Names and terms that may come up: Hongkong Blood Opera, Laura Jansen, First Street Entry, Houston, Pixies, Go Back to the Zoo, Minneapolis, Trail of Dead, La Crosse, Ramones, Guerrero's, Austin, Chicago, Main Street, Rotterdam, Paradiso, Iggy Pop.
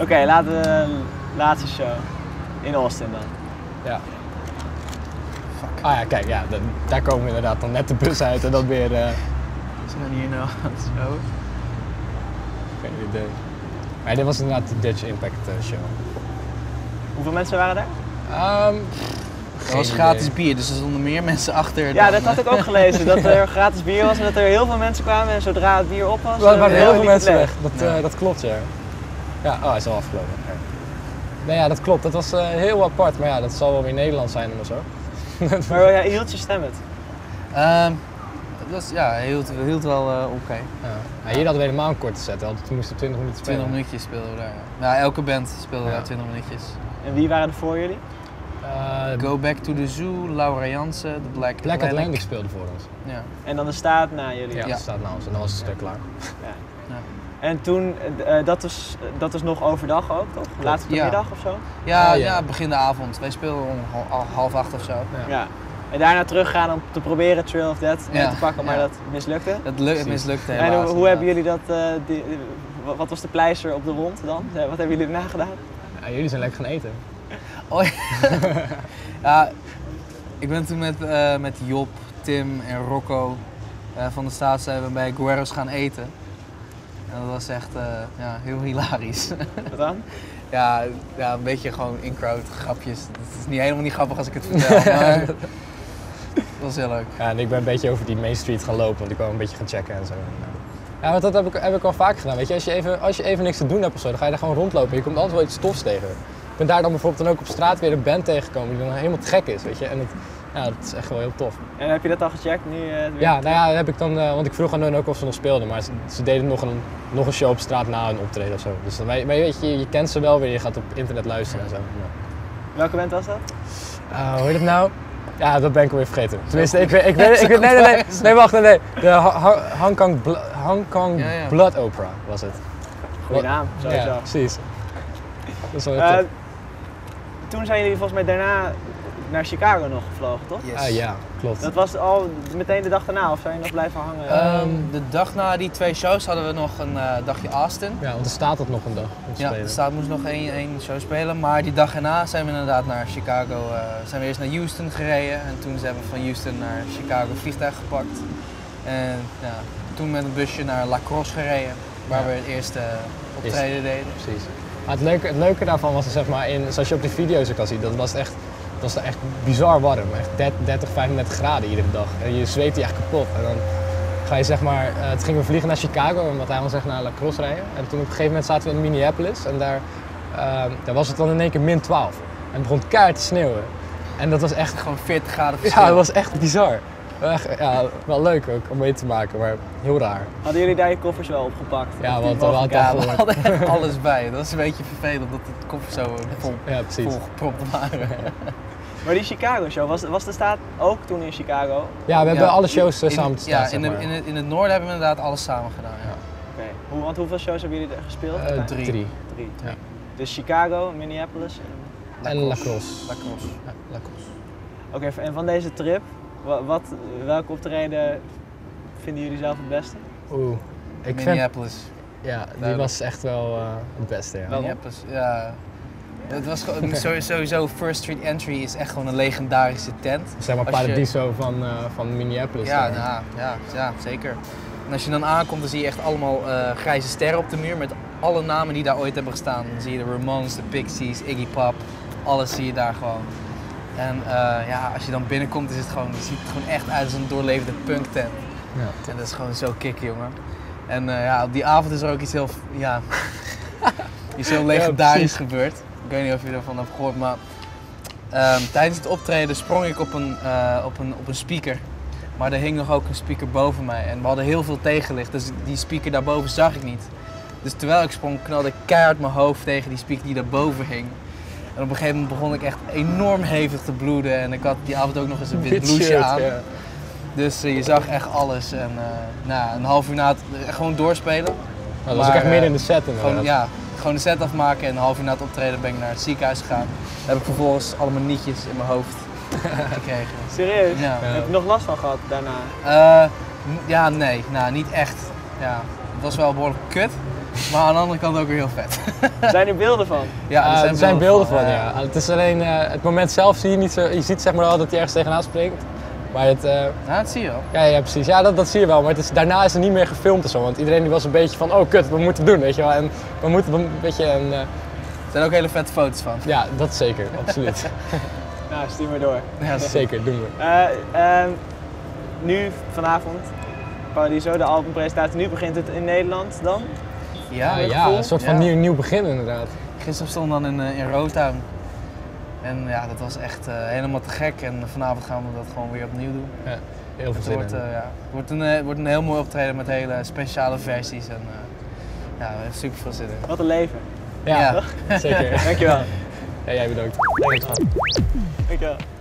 Oké, laten we laatste show. In Austin dan. Ja. Fuck. Ah ja, kijk, ja, daar komen we inderdaad dan net de bus uit en dan weer... We zijn er niet in de show. Geen idee. Maar dit was inderdaad de Dutch Impact show. Hoeveel mensen waren daar? Het was gratis bier, dus er stonden meer mensen achter. Ja, dat had ik ook gelezen, dat er gratis bier was en dat er heel veel mensen kwamen en zodra het bier op was... Er waren heel veel mensen weg, dat klopt ja. Ja, oh, hij is al afgelopen. Ja. Nee, ja, dat klopt, dat was heel apart, maar ja, dat zal wel weer Nederland zijn of zo. Maar ja, je hield je stem het? Ja, hij hield wel oké. Ja. Ja, hier hadden we helemaal een korte set, toen moesten we 20 minuten spelen. 20 minuutjes speelden we daar, ja. Nou, elke band speelde daar 20 minuutjes. En wie waren er voor jullie? Go Back to the Zoo, Laura Jansen, The Black Atlantic speelde voor ons. Ja. En dan de staat na jullie? Ja, de staat na ons en dan was het klaar. Ja. Ja. En toen, dat was nog overdag ook, toch? Laatste middag of zo? Ja, ja, begin de avond. Wij speelden om 7:30 of zo. Ja. Ja. En daarna teruggaan om te proberen Trail of Dead te pakken, maar dat mislukte? Het mislukte helaas. En hoe hebben jullie dat, wat was de pleister op de wond dan? Wat hebben jullie daarna gedaan? Ja, jullie zijn lekker gaan eten. Oh, ja. Ja, ik ben toen met Job, Tim en Rocco van de Staat zijn we bij Guerrero's gaan eten. En dat was echt heel hilarisch. Wat dan? Ja, een beetje gewoon in-crowd grapjes. Het is helemaal niet grappig als ik het vertel, maar het was heel leuk. Ja, en ik ben een beetje over die Main Street gaan lopen, want ik kwam een beetje gaan checken en zo. Ja, want dat heb ik al vaak gedaan. Weet je, als je even niks te doen hebt of zo, dan ga je daar gewoon rondlopen en je komt altijd wel iets stofs tegen. Ik ben daar dan bijvoorbeeld ook op straat weer een band tegengekomen die dan helemaal te gek is, weet je. En dat is echt wel heel tof. En heb je dat al gecheckt nu? Dat heb ik dan, want ik vroeg aan hun ook of ze nog speelden, maar ze deden nog een show op straat na een optreden of zo. Dus dan, maar weet je, je kent ze wel weer, je gaat op internet luisteren en zo. Ja. Welke band was dat? Hoe heet het nou? Ja, dat ben ik alweer vergeten. Tenminste, ik weet, nee, wacht. De Hongkong Blood Opera was het. Goeie naam, sowieso. Ja, precies. Dat is wel heel tof. Toen zijn jullie volgens mij daarna naar Chicago nog gevlogen, toch? Yes. Ja, klopt. Dat was al meteen de dag daarna, of zijn je nog blijven hangen? De dag na die twee shows hadden we nog een dagje Austin. Ja, want de staat had nog een dag om te spelen. De staat moest nog één show spelen, maar die dag erna zijn we inderdaad naar Chicago. Zijn we eerst naar Houston gereden en toen zijn we van Houston naar Chicago vliegtuig gepakt. En toen met een busje naar La Crosse gereden, waar we het eerste optreden deden. Precies. Maar het leuke daarvan was, zeg maar, zoals je op die video's ook kan zien, dat was echt bizar warm. Echt 30, 35 graden iedere dag. En je zweet je echt kapot. En dan ga je, zeg maar, het gingen we vliegen naar Chicago en wat hij al zegt naar La Crosse rijden. En toen op een gegeven moment zaten we in Minneapolis en daar was het dan in één keer -12. En het begon keihard te sneeuwen. En dat was echt... Gewoon 40 graden verschil. Ja, dat was echt bizar. Ja, wel leuk ook om mee te maken, maar heel raar. Hadden jullie daar je koffers wel opgepakt? Ja, want we hadden echt alles bij. Dat is een beetje vervelend dat de koffers zo volgepropt waren. Maar die Chicago-show, was de staat ook toen in Chicago? Ja, we hebben alle shows samen staan. Ja, in het noorden hebben we inderdaad alles samen gedaan. Ja. Oké. Want hoeveel shows hebben jullie gespeeld? Drie. Ja. Dus Chicago, Minneapolis en La Crosse. Oké, en van deze trip? Welke optreden vinden jullie zelf het beste? Minneapolis. Ja, die was echt wel het beste. Ja. Minneapolis, ja. Het was sowieso First Street Entry is echt gewoon een legendarische tent. Zeg maar Paradiso van Minneapolis. Ja, zeker. En als je dan aankomt, dan zie je echt allemaal grijze sterren op de muur met alle namen die daar ooit hebben gestaan. Dan zie je de Ramones, de Pixies, Iggy Pop, alles zie je daar gewoon. En als je dan binnenkomt, ziet het gewoon echt uit als een doorleefde punktent. Ja. En dat is gewoon zo kick, jongen. En op die avond is er ook iets heel, iets heel legendarisch gebeurd. Ik weet niet of je ervan hebt gehoord, maar tijdens het optreden sprong ik op een speaker. Maar er hing nog ook een speaker boven mij en we hadden heel veel tegenlicht, dus die speaker daarboven zag ik niet. Dus terwijl ik sprong, knalde ik keihard mijn hoofd tegen die speaker die daarboven hing. En op een gegeven moment begon ik echt enorm hevig te bloeden en ik had die avond ook nog eens een wit blouseje aan. Yeah. Dus je zag echt alles en een half uur na gewoon doorspelen. Dat was ook echt midden in de set inderdaad. Gewoon de set afmaken en een half uur na het optreden ben ik naar het ziekenhuis gegaan. Daar heb ik vervolgens allemaal nietjes in mijn hoofd gekregen. Serieus? Ja. Heb je nog last van gehad daarna? Nee, niet echt. Ja, het was wel behoorlijk kut. Maar aan de andere kant ook weer heel vet. Zijn er beelden van? Ja, er zijn beelden van. Het is alleen het moment zelf zie je niet zo. Je ziet zeg maar wel dat hij ergens tegenaan springt. Maar het, ja, dat zie je wel. Ja, ja precies. Ja, dat zie je wel. Maar het is, daarna is er niet meer gefilmd of zo. Want iedereen die was een beetje van, oh kut, we moeten doen, weet je wel. En we moeten een beetje een... Er zijn ook hele vette foto's van. Ja, dat zeker. Absoluut. Nou, stuur maar door. Ja, zeker. Doen we. Nu, vanavond, Paradiso, de albumpresentatie. Nu begint het in Nederland dan? Ja, ja een soort van nieuw begin inderdaad. Gisteren stond dan in Rotterdam. En ja, dat was echt helemaal te gek en vanavond gaan we dat gewoon weer opnieuw doen. Ja, heel veel zin in. Het wordt een heel mooi optreden met hele speciale versies en ja, we hebben super veel zin in. Wat een leven. Ja, ja. Zeker. Dankjewel. Ja, jij bedankt. Dankjewel.